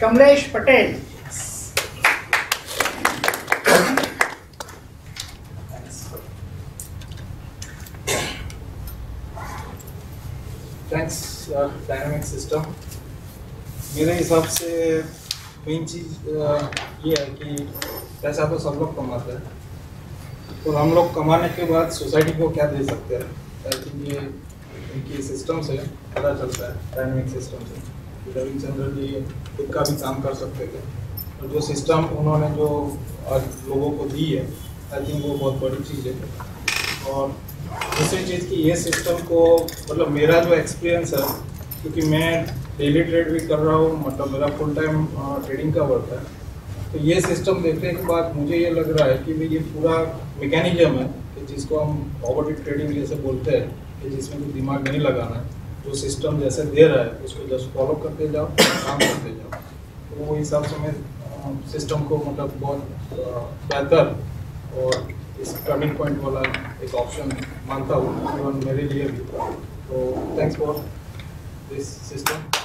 Kamlesh Patel. Thanks, dynamic system. मेरे हिसाब से मेन चीज़ ये है कि पैसा तो सब लोग कमाते हैं, और हम लोग कमाने के बाद सोसाइटी को क्या दे सकते हैं, आई थिंक ये इनकी सिस्टम से पता चलता है. डायनामिक सिस्टम से रविचंद्र जी खुद का भी काम कर सकते थे, और जो सिस्टम उन्होंने जो लोगों को दी है आई थिंक वो बहुत बड़ी चीज़ है. और दूसरी चीज़ कि ये सिस्टम को मतलब मेरा जो एक्सपीरियंस है, क्योंकि मैं डेली ट्रेड भी कर रहा हूँ, मतलब मेरा फुल टाइम ट्रेडिंग का वर्क है, तो ये सिस्टम देखने के बाद मुझे ये लग रहा है कि भाई ये पूरा मैकेनिज्म है कि जिसको हम ऑपरेटिव ट्रेडिंग जैसे बोलते हैं, कि जिसमें कोई दिमाग नहीं लगाना है, जो सिस्टम जैसे दे रहा है उसको जस्ट फॉलो करते जाओ, काम करते जाओ. तो वो हिसाब से मैं सिस्टम को मतलब बहुत बेहतर और टर्निंग पॉइंट वाला एक ऑप्शन मानता हूँ, इवन मेरे लिए भी. तो थैंक्स फॉर दिस सिस्टम.